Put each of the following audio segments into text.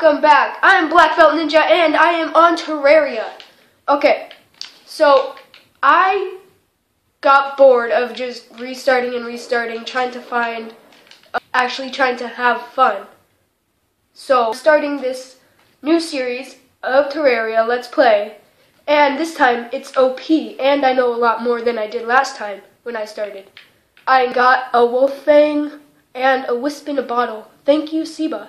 welcome back. I'm Black Belt Ninja and I am on Terraria. Okay, so I got bored of just restarting and restarting, trying to find, actually trying to have fun. So, starting this new series of Terraria, Let's Play, and this time it's OP, and I know a lot more than I did last time when I started. I got a wolf fang and a wisp in a bottle. Thank you, Siba.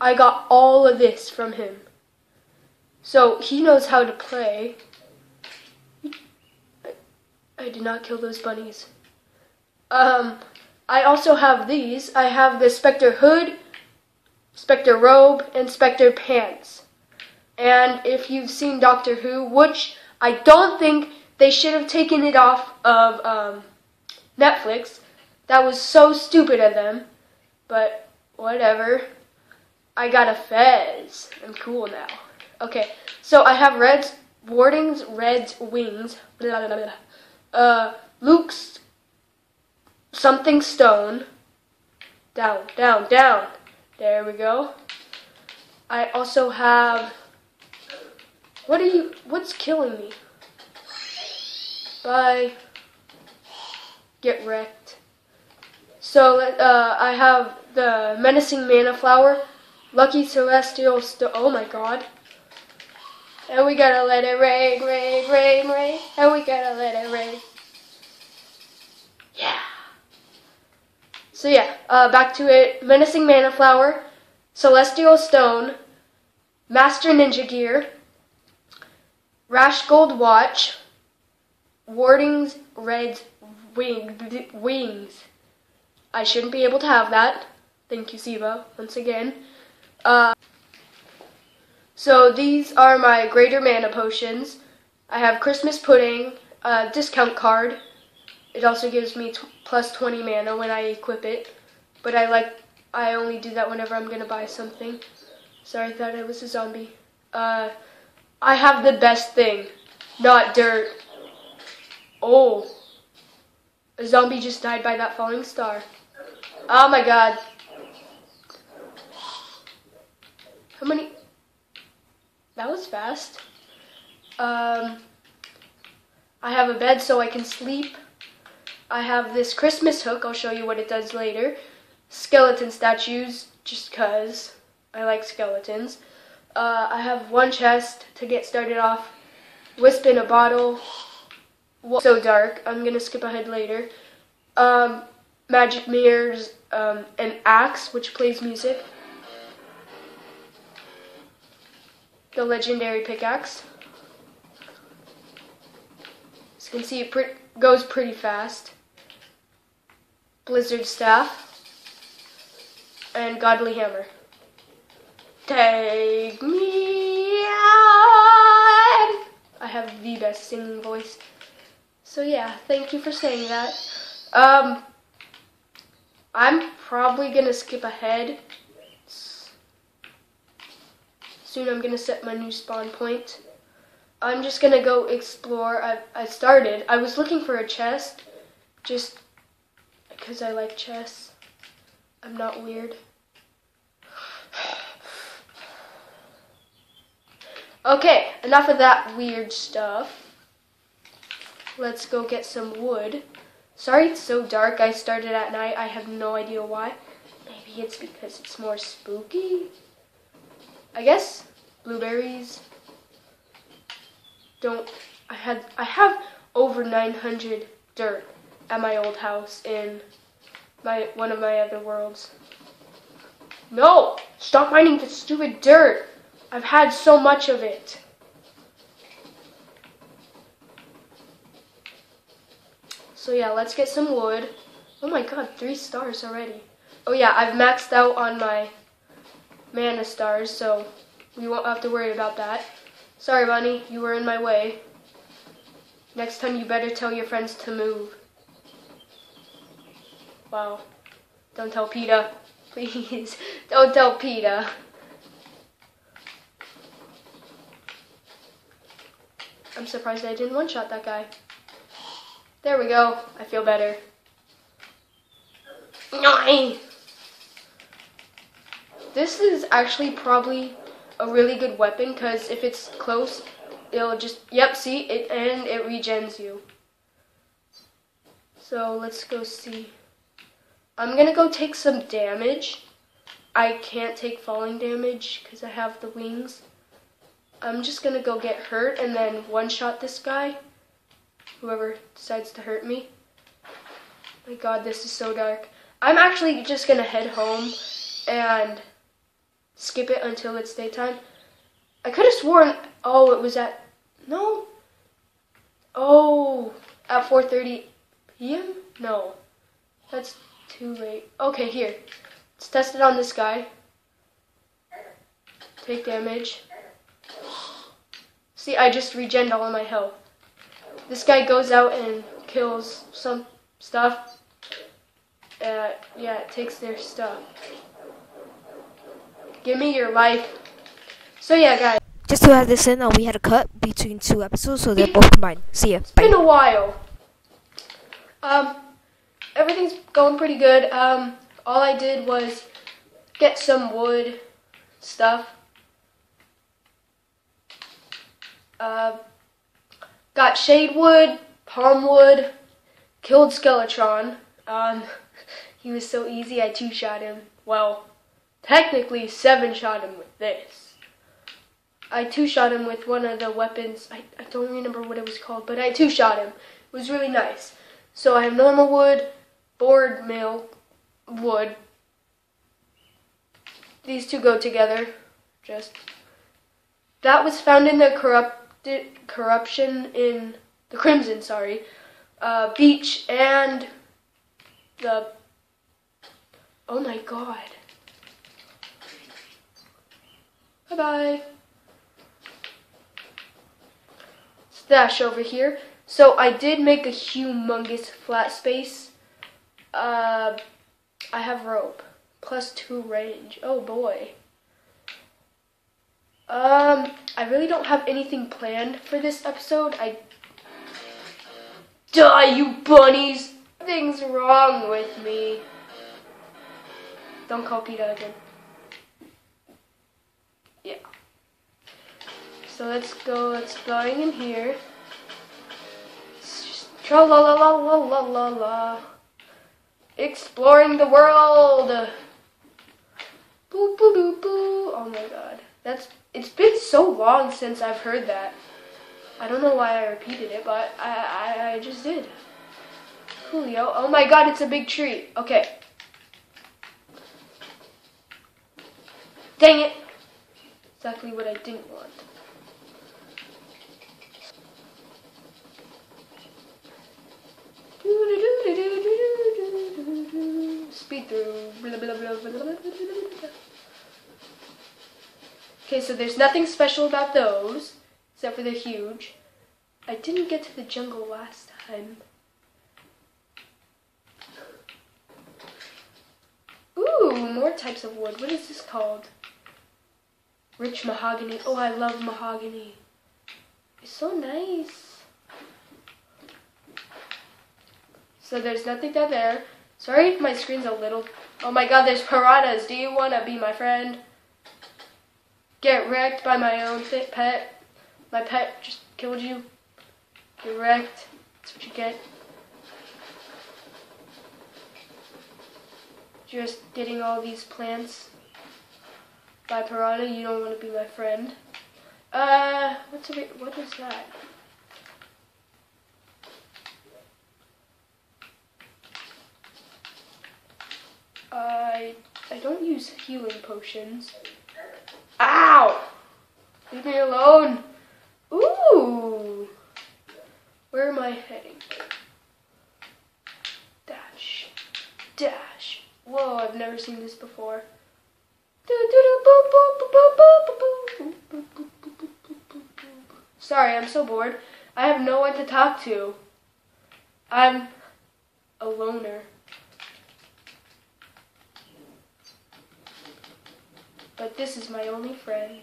I got all of this from him. So, he knows how to play. I did not kill those bunnies. I also have these. I have the Spectre Hood, Spectre Robe, and Spectre Pants. And if you've seen Doctor Who, which I don't think they should have taken it off of Netflix. That was so stupid of them. But whatever. I got a fez. I'm cool now. Okay, so I have Red's wings, blah, blah, blah. Luke's something stone. Down, down, down. There we go. I also have... What's killing me? Bye. Get wrecked. So, I have the menacing mana flower. Lucky celestial stone. Oh my god. And we gotta let it rain, rain, rain, rain. And we gotta let it rain. Yeah. So yeah, back to it. Menacing mana flower, celestial stone, master ninja gear, rash gold watch, warding's red wings. I shouldn't be able to have that. Thank you, Siva, once again. So these are my greater mana potions. I have Christmas pudding, a discount card. It also gives me plus 20 mana when I equip it, but I only do that whenever I'm gonna buy something. Sorry, I thought I was a zombie. I have the best thing, not dirt. Oh, a zombie just died by that falling star. Oh my god. How many? That was fast. I have a bed so I can sleep. I have this Christmas hook, I'll show you what it does later. Skeleton statues, just cuz I like skeletons. I have one chest to get started off. Wisp in a bottle. So dark, I'm gonna skip ahead later. Magic mirrors, an axe which plays music. The legendary pickaxe. As you can see, it goes pretty fast. Blizzard staff and godly hammer. Take me out. I have the best singing voice, so yeah, thank you for saying that. I'm probably gonna skip ahead. Soon I'm gonna set my new spawn point. I'm just gonna go explore. I was looking for a chest just because I like chests. I'm not weird. Okay, enough of that weird stuff. Let's go get some wood. Sorry it's so dark. I started at night. I have no idea why. Maybe it's because it's more spooky, I guess. Blueberries. I have over 900 dirt at my old house in one of my other worlds. No! Stop mining the stupid dirt! I've had so much of it. So yeah, let's get some wood. Oh my god, 3 stars already. Oh yeah, I've maxed out on my mana stars, so we won't have to worry about that. Sorry, Bunny, you were in my way. Next time you better tell your friends to move. Wow. Don't tell PETA. Please. Don't tell PETA. I'm surprised I didn't one-shot that guy. There we go. I feel better. This is actually probably a really good weapon, because if it's close, it'll just, yep, see, it regens you. So let's go see. I'm gonna go take some damage. I can't take falling damage because I have the wings. I'm just gonna go get hurt and then one-shot this guy, whoever decides to hurt me. My god, this is so dark. I'm actually just gonna head home and skip it until it's daytime. I could have sworn, oh, it was at, no? Oh, at 4:30 p.m.? No, that's too late. Okay, here, let's test it on this guy. Take damage. See, I just regen all of my health. This guy goes out and kills some stuff. Yeah, it takes their stuff. Give me your life. So yeah, guys. Just to add this in, we had a cut between two episodes, so they're both combined. See ya. It's been a while. Everything's going pretty good. All I did was get some wood stuff. Got shade wood, palm wood, killed Skeletron. He was so easy, I 2-shot him. Well, technically 7-shot him with this. I 2-shot him with one of the weapons. I don't remember what it was called, but I 2-shot him. It was really nice. So I have normal wood, board mill, wood. These two go together. Just that was found in the corruption in the Crimson, sorry, beach and the. Oh my god. Bye-bye. Stash over here. So I did make a humongous flat space. I have rope. +2 range. Oh boy. I really don't have anything planned for this episode. I die, you bunnies. Things wrong with me. Don't call PETA again. Yeah. So let's go. Let's going in here. It's just tra la la la la la la la. Exploring the world. Boo boo boo boo. Oh my god. That's. It's been so long since I've heard that. I don't know why I repeated it, but I just did. Julio. Oh my god, it's a big tree. Okay. Dang it. Exactly what I didn't want. Speed through. Okay, so there's nothing special about those, except for they're huge. I didn't get to the jungle last time. Ooh, more types of wood. What is this called? Rich mahogany. Oh, I love mahogany. It's so nice. So there's nothing down there. Sorry if my screen's a little... Oh my god, there's piranhas. Do you want to be my friend? Get wrecked by my own pet. My pet just killed you. Get wrecked. That's what you get. Just getting all these plants by piranha. You don't want to be my friend. What is that? I don't use healing potions. Ow! Leave me alone. Ooh! Where am I heading? Dash. Dash. Whoa, I've never seen this before. Sorry, I'm so bored. I have no one to talk to. I'm a loner. But this is my only friend.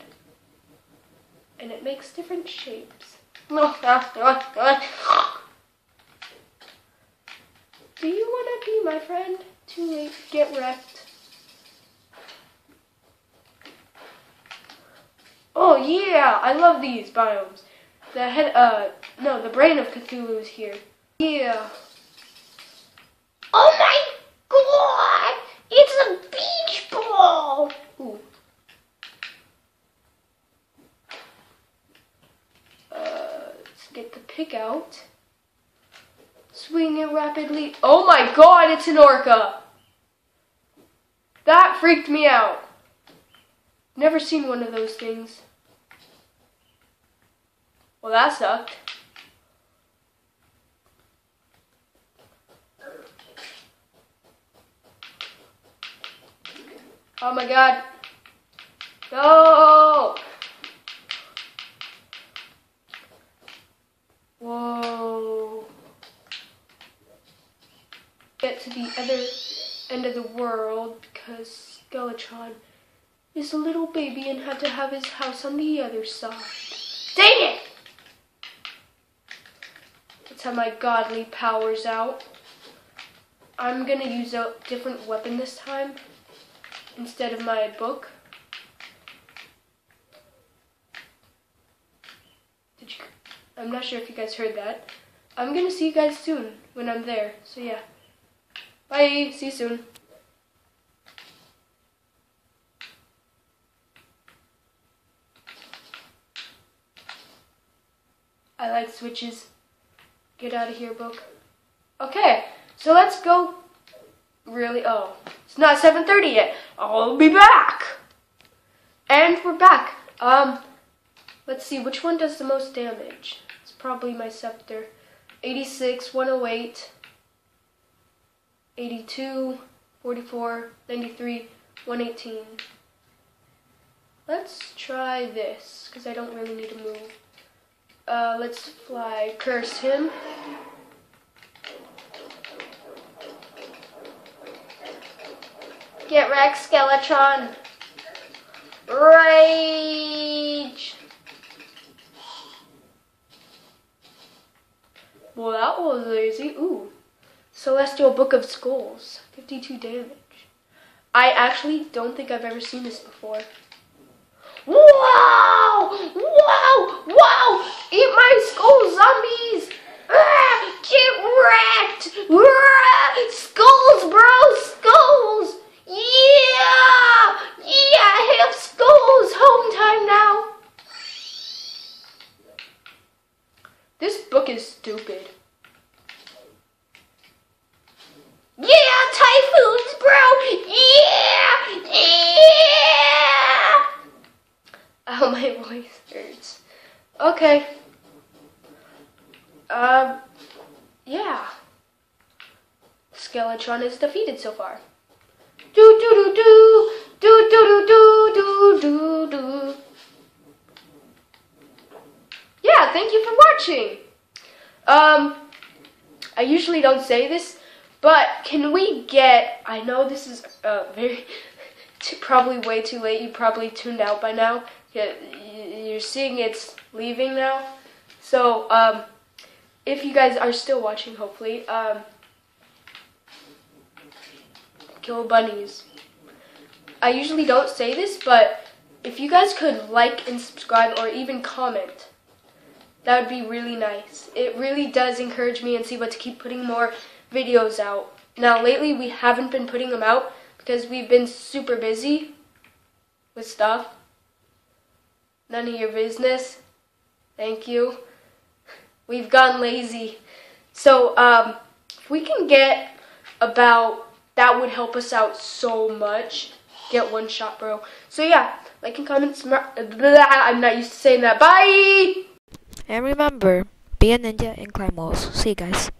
And it makes different shapes. Do you want to be my friend? Too late. Get wrecked. yeah, I love these biomes. The head, no, the brain of Cthulhu is here. Yeah. Oh my god! It's a beach ball! Ooh. Let's get the pick out. Swing it rapidly. Oh my god, it's an orca! That freaked me out. Never seen one of those things. Well, that sucked. Oh my god. No! Whoa. Get to the other end of the world because Skeletron is a little baby and had to have his house on the other side. Dang it! Let's have my godly powers out. I'm gonna use a different weapon this time instead of my book. Did you? I'm not sure if you guys heard that. I'm gonna see you guys soon when I'm there. So yeah. Bye. See you soon. I like switches. Get out of here, book. Okay, so let's go. Really? Oh, it's not 7:30 yet. I'll be back. And we're back. Let's see, which one does the most damage? It's probably my scepter. 86, 108, 82, 44, 93, 118. Let's try this, because I don't really need to move. Let's fly, curse him. Get wrecked, Skeletron. Rage. Well, that was lazy. Ooh. Celestial Book of Skulls. 52 damage. I actually don't think I've ever seen this before. Wow! Wow! Wow! Eat my skull, zombies! Ah, get wrecked! Ah, skulls, bro! Skulls! Yeah! Yeah! I have skulls! Home time now! This book is stupid. Yeah! Typhoons, bro! Yeah! Yeah! Oh, my voice hurts. Okay. Yeah. Skeletron is defeated so far. Do do do do do do do do do do. Yeah, thank you for watching. I usually don't say this, but can we get? I know this is very probably way too late. You probably tuned out by now. Yeah, you're seeing it's leaving now. So, if you guys are still watching, hopefully, kill bunnies. I usually don't say this, but if you guys could like and subscribe or even comment, that would be really nice. It really does encourage me and see what to keep putting more videos out. Now, lately, we haven't been putting them out because we've been super busy with stuff. None of your business. Thank you. We've gotten lazy. So, if we can get about, that would help us out so much. Get one shot, bro. So, yeah, like and comment. I'm not used to saying that. Bye! And remember, be a ninja and climb walls. See you guys.